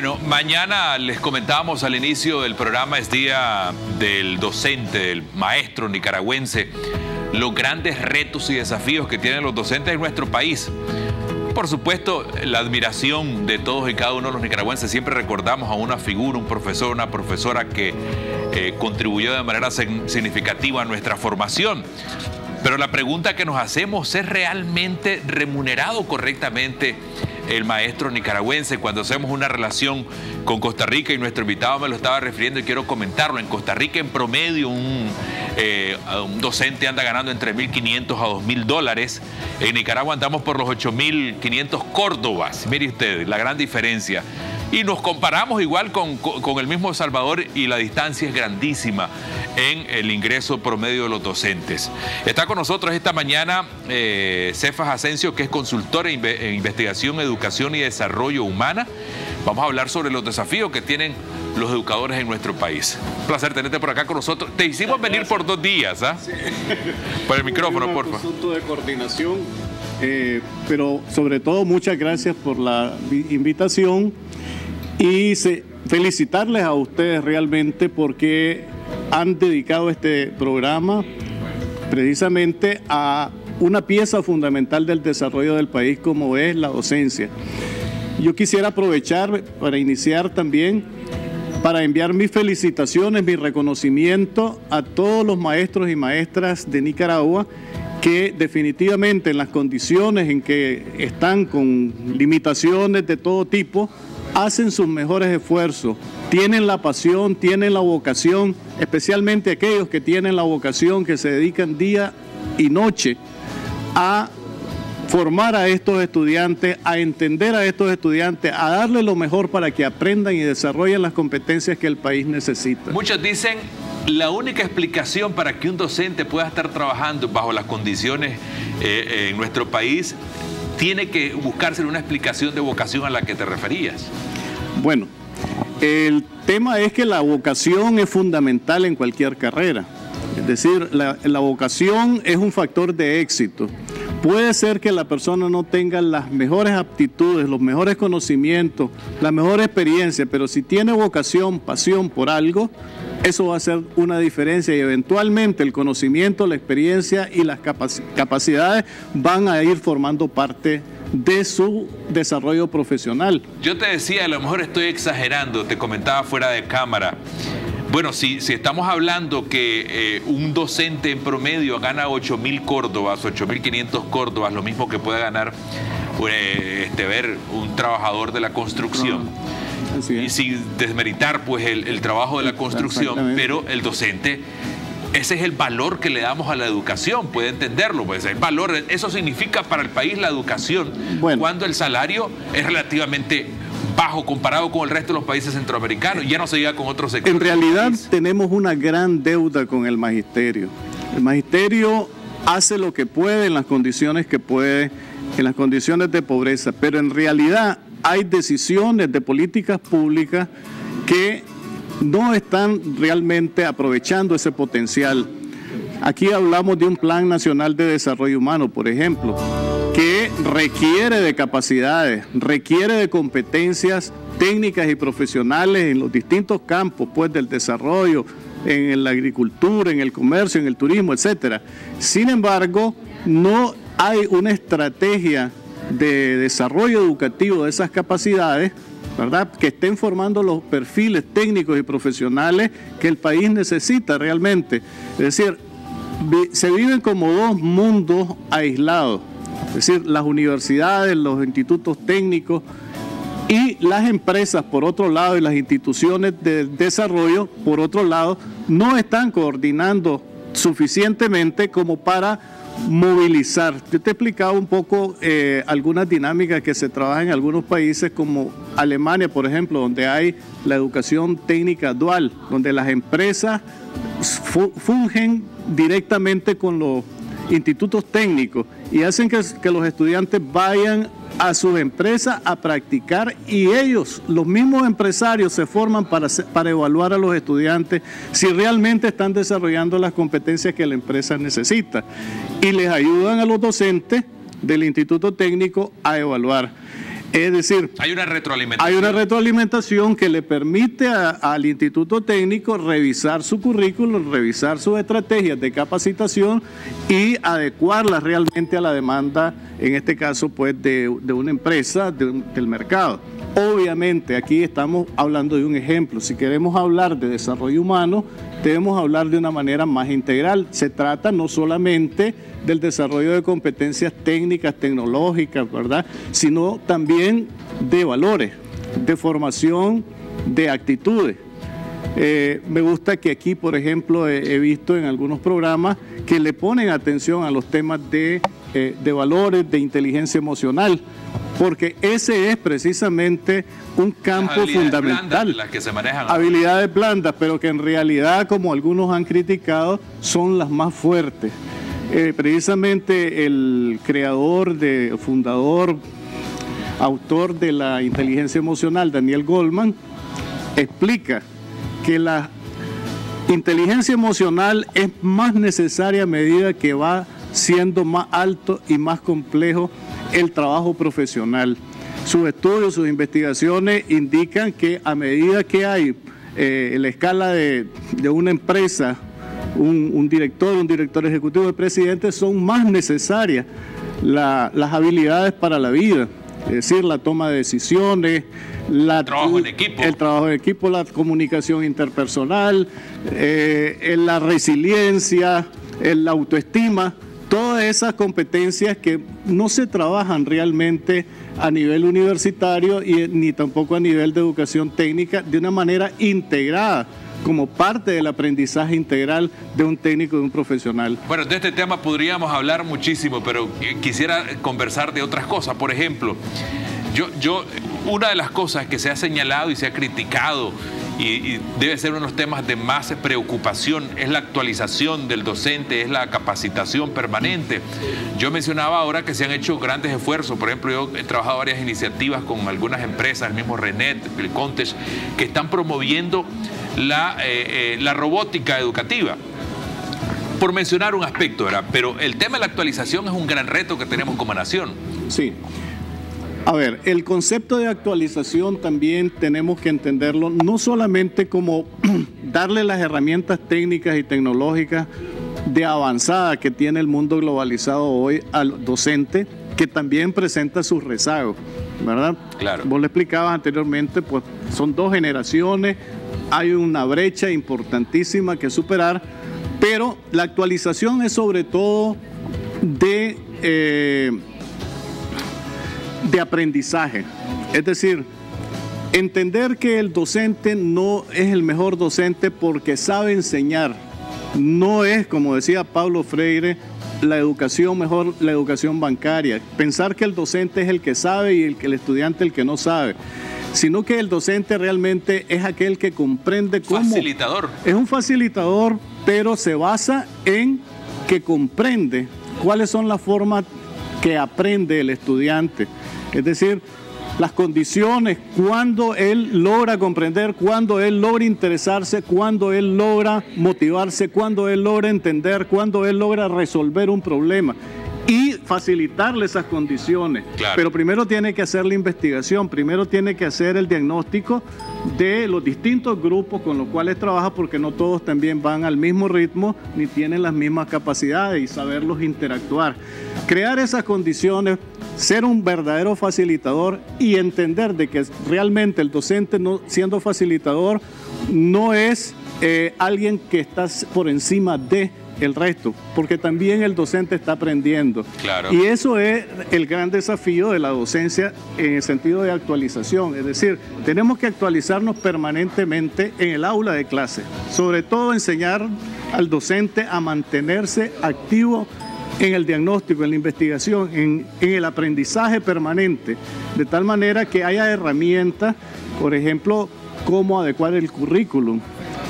Bueno, mañana les comentábamos al inicio del programa, es día del docente, del maestro nicaragüense, los grandes retos y desafíos que tienen los docentes en nuestro país. Por supuesto, la admiración de todos y cada uno de los nicaragüenses. Siempre recordamos a una figura, un profesor, una profesora que contribuyó de manera significativa a nuestra formación. Pero la pregunta que nos hacemos, ¿es realmente remunerado correctamente el maestro nicaragüense? Cuando hacemos una relación con Costa Rica, y nuestro invitado me lo estaba refiriendo y quiero comentarlo, en Costa Rica en promedio un docente anda ganando entre $1,500 a $2,000. En Nicaragua andamos por los 8.500 córdobas. Mire usted, la gran diferencia. Y nos comparamos igual con el mismo Salvador y la distancia es grandísima en el ingreso promedio de los docentes. Está con nosotros esta mañana Cefas Asencio, que es consultora en investigación, educación y desarrollo humana. Vamos a hablar sobre los desafíos que tienen los educadores en nuestro país. Un placer tenerte por acá con nosotros. Te hicimos venir por 2 días, ¿ah? Sí. Por el micrófono, por favor. Un asunto de coordinación, pero sobre todo muchas gracias por la invitación. Y felicitarles a ustedes realmente porque han dedicado este programa precisamente a una pieza fundamental del desarrollo del país como es la docencia. Yo quisiera aprovechar para iniciar también, para enviar mis felicitaciones, mi reconocimiento a todos los maestros y maestras de Nicaragua que definitivamente en las condiciones en que están con limitaciones de todo tipo, hacen sus mejores esfuerzos, tienen la pasión, tienen la vocación, especialmente aquellos que tienen la vocación, que se dedican día y noche a formar a estos estudiantes, a entender a estos estudiantes, a darle lo mejor para que aprendan y desarrollen las competencias que el país necesita. Muchos dicen, la única explicación para que un docente pueda estar trabajando bajo las condiciones en nuestro país, tiene que buscarse una explicación de vocación a la que te referías. Bueno, el tema es que la vocación es fundamental en cualquier carrera. Es decir, la vocación es un factor de éxito. Puede ser que la persona no tenga las mejores aptitudes, los mejores conocimientos, la mejor experiencia, pero si tiene vocación, pasión por algo, eso va a hacer una diferencia y eventualmente el conocimiento, la experiencia y las capacidades van a ir formando parte de su desarrollo profesional. Yo te decía, a lo mejor estoy exagerando, te comentaba fuera de cámara. Bueno, si estamos hablando que un docente en promedio gana 8.000 córdobas, 8.500 córdobas, lo mismo que puede ganar un trabajador de la construcción. No. Y sin desmeritar pues el trabajo de la construcción, pero el docente, ese es el valor que le damos a la educación, puede entenderlo, pues el valor, eso significa para el país la educación, bueno, cuando el salario es relativamente bajo comparado con el resto de los países centroamericanos, ya no se llega con otros sectores. En realidad tenemos una gran deuda con el magisterio. El magisterio hace lo que puede en las condiciones que puede, en las condiciones de pobreza, pero en realidad hay decisiones de políticas públicas que no están realmente aprovechando ese potencial. Aquí hablamos de un Plan Nacional de Desarrollo Humano, por ejemplo, que requiere de capacidades, requiere de competencias técnicas y profesionales en los distintos campos, pues, del desarrollo, en la agricultura, en el comercio, en el turismo, etc. Sin embargo, no hay una estrategia de desarrollo educativo de esas capacidades, ¿verdad?, que estén formando los perfiles técnicos y profesionales que el país necesita realmente. Es decir, se viven como dos mundos aislados. Es decir, las universidades, los institutos técnicos y las empresas, por otro lado, y las instituciones de desarrollo, por otro lado, no están coordinando suficientemente como para movilizar. Yo te he explicado un poco algunas dinámicas que se trabajan en algunos países como Alemania, por ejemplo, donde hay la educación técnica dual, donde las empresas fungen directamente con los institutos técnicos y hacen que los estudiantes vayan a sus empresas a practicar y ellos, los mismos empresarios, se forman para evaluar a los estudiantes si realmente están desarrollando las competencias que la empresa necesita y les ayudan a los docentes del instituto técnico a evaluar. Es decir, hay una retroalimentación. Hay una retroalimentación que le permite al Instituto Técnico revisar su currículum, revisar sus estrategias de capacitación y adecuarlas realmente a la demanda, en este caso, pues, de una empresa, del mercado. Obviamente, aquí estamos hablando de un ejemplo. Si queremos hablar de desarrollo humano, debemos hablar de una manera más integral. Se trata no solamente del desarrollo de competencias técnicas, tecnológicas, ¿verdad?, sino también de valores, de formación, de actitudes. Me gusta que aquí, por ejemplo, he visto en algunos programas que le ponen atención a los temas de valores, de inteligencia emocional, porque ese es precisamente un campo fundamental. Las que se manejan. Habilidades blandas, pero que en realidad, como algunos han criticado, son las más fuertes. Precisamente el creador, fundador, autor de la inteligencia emocional, Daniel Goleman, explica que la inteligencia emocional es más necesaria a medida que va siendo más alto y más complejo el trabajo profesional. Sus estudios, sus investigaciones indican que a medida que hay la escala de una empresa, un director, un director ejecutivo, de presidente, son más necesarias las habilidades para la vida. Es decir, la toma de decisiones, el trabajo en equipo, la comunicación interpersonal, la resiliencia, la autoestima. Todas esas competencias que no se trabajan realmente a nivel universitario ni tampoco a nivel de educación técnica de una manera integrada, como parte del aprendizaje integral de un técnico, de un profesional. Bueno, de este tema podríamos hablar muchísimo, pero quisiera conversar de otras cosas. Por ejemplo, una de las cosas que se ha señalado y se ha criticado, y debe ser uno de los temas de más preocupación, es la actualización del docente, es la capacitación permanente. Yo mencionaba ahora que se han hecho grandes esfuerzos. Por ejemplo, yo he trabajado varias iniciativas con algunas empresas, el mismo Renet, el Contech, que están promoviendo la robótica educativa, por mencionar un aspecto, ¿verdad? Pero el tema de la actualización es un gran reto que tenemos como nación. Sí. A ver, el concepto de actualización también tenemos que entenderlo no solamente como darle las herramientas técnicas y tecnológicas de avanzada que tiene el mundo globalizado hoy al docente, que también presenta sus rezagos, ¿verdad? Claro. Vos le explicabas anteriormente, pues son dos generaciones, hay una brecha importantísima que superar, pero la actualización es sobre todo de aprendizaje, es decir, entender que el docente no es el mejor docente porque sabe enseñar. No es, como decía Pablo Freire, la educación mejor, la educación bancaria, pensar que el docente es el que sabe y el estudiante el que no sabe, sino que el docente realmente es aquel que comprende cómo... Facilitador. Es un facilitador, pero se basa en que comprende cuáles son las formas que aprende el estudiante. Es decir, las condiciones, cuando él logra comprender, cuando él logra interesarse, cuando él logra motivarse, cuando él logra entender, cuando él logra resolver un problema y facilitarle esas condiciones. Claro. Pero primero tiene que hacer la investigación, primero tiene que hacer el diagnóstico de los distintos grupos con los cuales trabaja, porque no todos también van al mismo ritmo ni tienen las mismas capacidades, y saberlos interactuar. Crear esas condiciones, ser un verdadero facilitador y entender de que realmente el docente, no, siendo facilitador, no es alguien que está por encima de el resto, porque también el docente está aprendiendo. Claro. Y eso es el gran desafío de la docencia en el sentido de actualización. Es decir, tenemos que actualizarnos permanentemente en el aula de clase. Sobre todo enseñar al docente a mantenerse activo en el diagnóstico, en la investigación, en el aprendizaje permanente. De tal manera que haya herramientas, por ejemplo, cómo adecuar el currículum.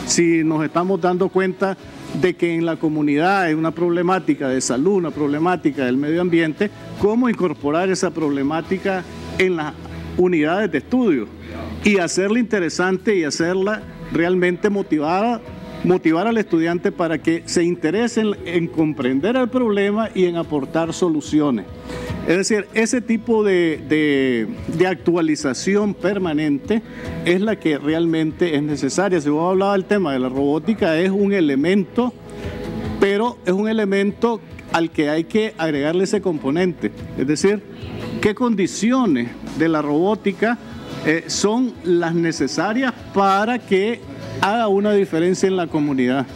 Si nos estamos dando cuenta de que en la comunidad hay una problemática de salud, una problemática del medio ambiente, cómo incorporar esa problemática en las unidades de estudio y hacerla interesante y hacerla realmente motivada, motivar al estudiante para que se interese en comprender el problema y en aportar soluciones. Es decir, ese tipo de actualización permanente es la que realmente es necesaria. Si vos hablabas del tema de la robótica, es un elemento, pero es un elemento al que hay que agregarle ese componente. Es decir, qué condiciones de la robótica son las necesarias para que haga una diferencia en la comunidad,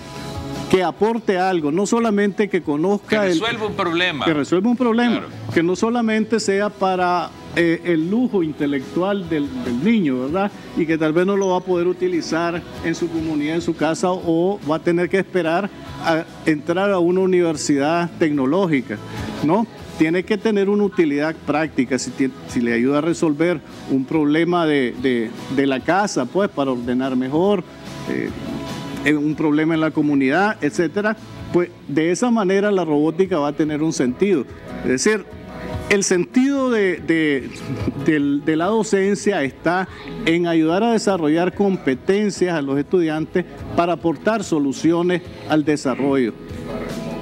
que aporte algo, no solamente que conozca... Que resuelva un problema. Que resuelva un problema, claro. Que no solamente sea para el lujo intelectual del niño, ¿verdad? Y que tal vez no lo va a poder utilizar en su comunidad, en su casa, o va a tener que esperar a entrar a una universidad tecnológica, ¿no? Tiene que tener una utilidad práctica, si le ayuda a resolver un problema de la casa, pues, para ordenar mejor... un problema en la comunidad, etcétera, pues de esa manera la robótica va a tener un sentido. Es decir, el sentido de la docencia está en ayudar a desarrollar competencias a los estudiantes para aportar soluciones al desarrollo.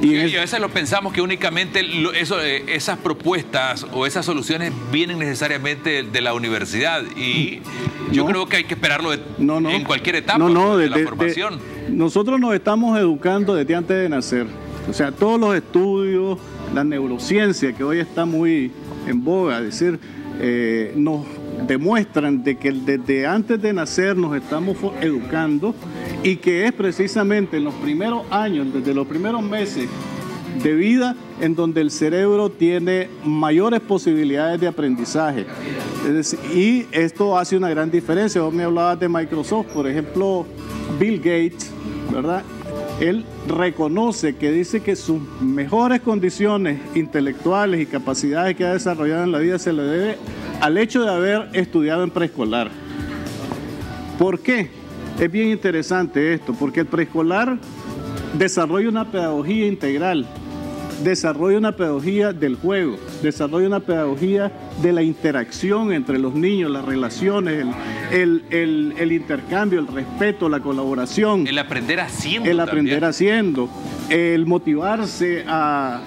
Y a veces lo pensamos que únicamente esas propuestas o esas soluciones vienen necesariamente de la universidad, y yo creo que hay que esperarlo en cualquier etapa de la formación. Nosotros nos estamos educando desde antes de nacer. O sea, todos los estudios, la neurociencia que hoy está muy en boga, es decir, nos demuestran de que desde antes de nacer nos estamos educando, y que es precisamente en los primeros años, desde los primeros meses de vida, en donde el cerebro tiene mayores posibilidades de aprendizaje. Y esto hace una gran diferencia. Vos me hablabas de Microsoft, por ejemplo, Bill Gates, ¿verdad? Él reconoce que dice que sus mejores condiciones intelectuales y capacidades que ha desarrollado en la vida se le debe al hecho de haber estudiado en preescolar. ¿Por qué? Es bien interesante esto, porque el preescolar desarrolla una pedagogía integral, desarrolla una pedagogía del juego, desarrolla una pedagogía de la interacción entre los niños, las relaciones, el intercambio, el respeto, la colaboración. El aprender haciendo. El aprender haciendo, el motivarse a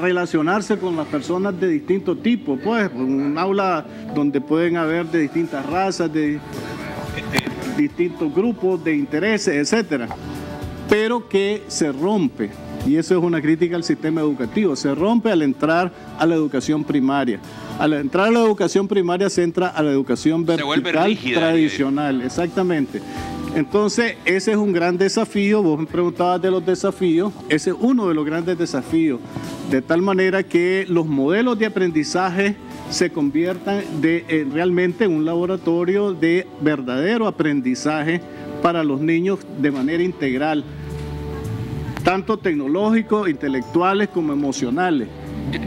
relacionarse con las personas de distinto tipo, pues, un aula donde pueden haber de distintas razas, de distintos grupos de intereses, etcétera, pero que se rompe, y eso es una crítica al sistema educativo, se rompe al entrar a la educación primaria. Al entrar a la educación primaria se entra a la educación vertical rígida, tradicional, exactamente. Entonces, ese es un gran desafío. Vos me preguntabas de los desafíos, ese es uno de los grandes desafíos, de tal manera que los modelos de aprendizaje se conviertan realmente en un laboratorio de verdadero aprendizaje para los niños de manera integral, tanto tecnológicos, intelectuales como emocionales.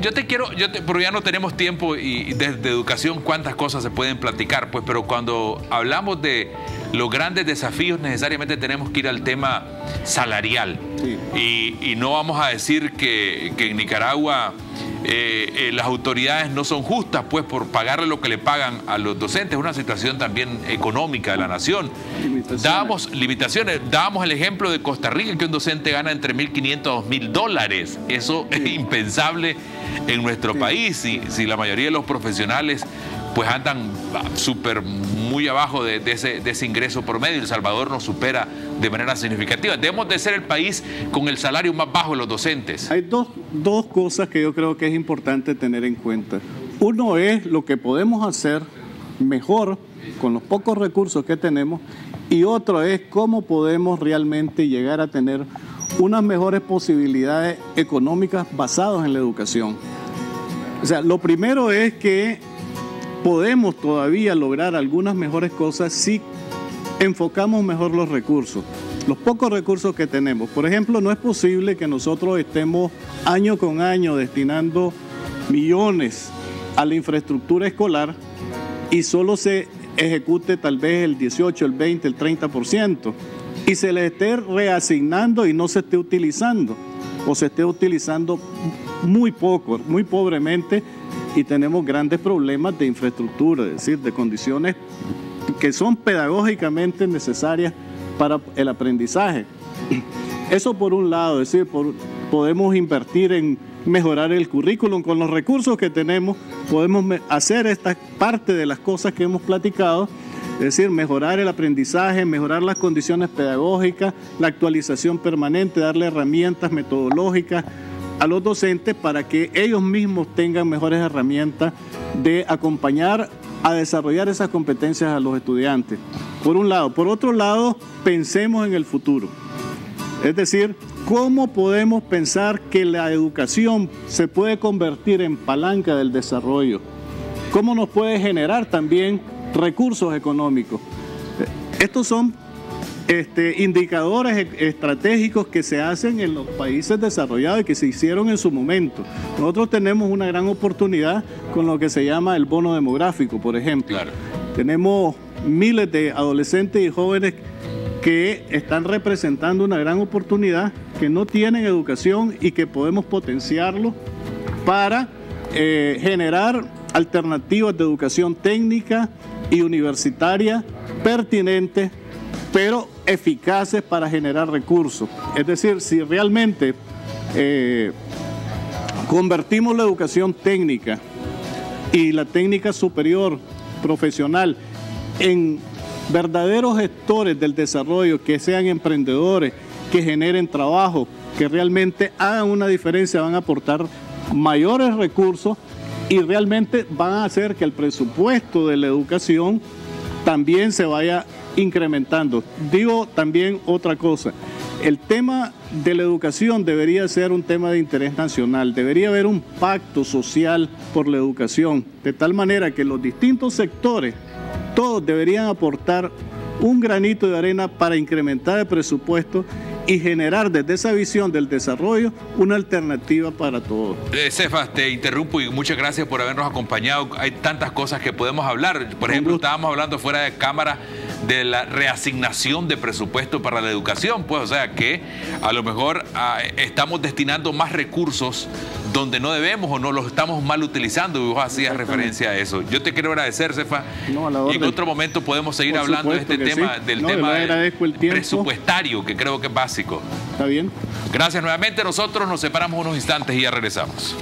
Yo te quiero, pero ya no tenemos tiempo, y desde educación cuántas cosas se pueden platicar, pues, pero cuando hablamos de los grandes desafíos necesariamente tenemos que ir al tema salarial. Sí. Y no vamos a decir que en Nicaragua las autoridades no son justas, pues, por pagarle lo que le pagan a los docentes. Es una situación también económica de la nación. Dábamos el ejemplo de Costa Rica, que un docente gana entre 1.500 a 2.000 dólares. Eso es impensable en nuestro país, si la mayoría de los profesionales pues andan súper muy abajo de ese ingreso promedio. El Salvador nos supera de manera significativa. Debemos de ser el país con el salario más bajo de los docentes. Hay dos cosas que yo creo que es importante tener en cuenta. Uno es lo que podemos hacer mejor con los pocos recursos que tenemos, y otro es cómo podemos realmente llegar a tener unas mejores posibilidades económicas basadas en la educación. O sea, lo primero es que podemos todavía lograr algunas mejores cosas si enfocamos mejor los recursos, los pocos recursos que tenemos. Por ejemplo, no es posible que nosotros estemos año con año destinando millones a la infraestructura escolar y solo se ejecute tal vez el 18, el 20, el 30%, y se le esté reasignando y no se esté utilizando, o se esté utilizando muy poco, muy pobremente. Y tenemos grandes problemas de infraestructura, es decir, de condiciones que son pedagógicamente necesarias para el aprendizaje. Eso por un lado, es decir, podemos invertir en mejorar el currículum. Con los recursos que tenemos podemos hacer esta parte de las cosas que hemos platicado, es decir, mejorar el aprendizaje, mejorar las condiciones pedagógicas, la actualización permanente, darle herramientas metodológicas a los docentes para que ellos mismos tengan mejores herramientas de acompañar a desarrollar esas competencias a los estudiantes. Por un lado. Por otro lado, pensemos en el futuro. Es decir, ¿cómo podemos pensar que la educación se puede convertir en palanca del desarrollo? ¿Cómo nos puede generar también recursos económicos? Estos son indicadores estratégicos que se hacen en los países desarrollados y que se hicieron en su momento. Nosotros tenemos una gran oportunidad con lo que se llama el bono demográfico, por ejemplo. Claro. Tenemos miles de adolescentes y jóvenes que están representando una gran oportunidad, que no tienen educación y que podemos potenciarlo para generar alternativas de educación técnica y universitaria pertinentes, pero eficaces para generar recursos. Es decir, si realmente convertimos la educación técnica y la técnica superior profesional en verdaderos gestores del desarrollo, que sean emprendedores, que generen trabajo, que realmente hagan una diferencia, van a aportar mayores recursos y realmente van a hacer que el presupuesto de la educación también se vaya incrementando. Digo también otra cosa, el tema de la educación debería ser un tema de interés nacional, debería haber un pacto social por la educación, de tal manera que los distintos sectores, todos deberían aportar un granito de arena para incrementar el presupuesto y generar desde esa visión del desarrollo una alternativa para todos. Cefas, te interrumpo y muchas gracias por habernos acompañado. Hay tantas cosas que podemos hablar. Por ejemplo, estábamos hablando fuera de cámara de la reasignación de presupuesto para la educación. Pues, o sea, que a lo mejor estamos destinando más recursos donde no debemos o no los estamos mal utilizando. Y vos hacías referencia a eso. Yo te quiero agradecer, Cefas. No, en otro momento podemos seguir hablando de este tema, del tema presupuestario, que creo que va a... Está bien. Gracias nuevamente. Nosotros nos separamos unos instantes y ya regresamos.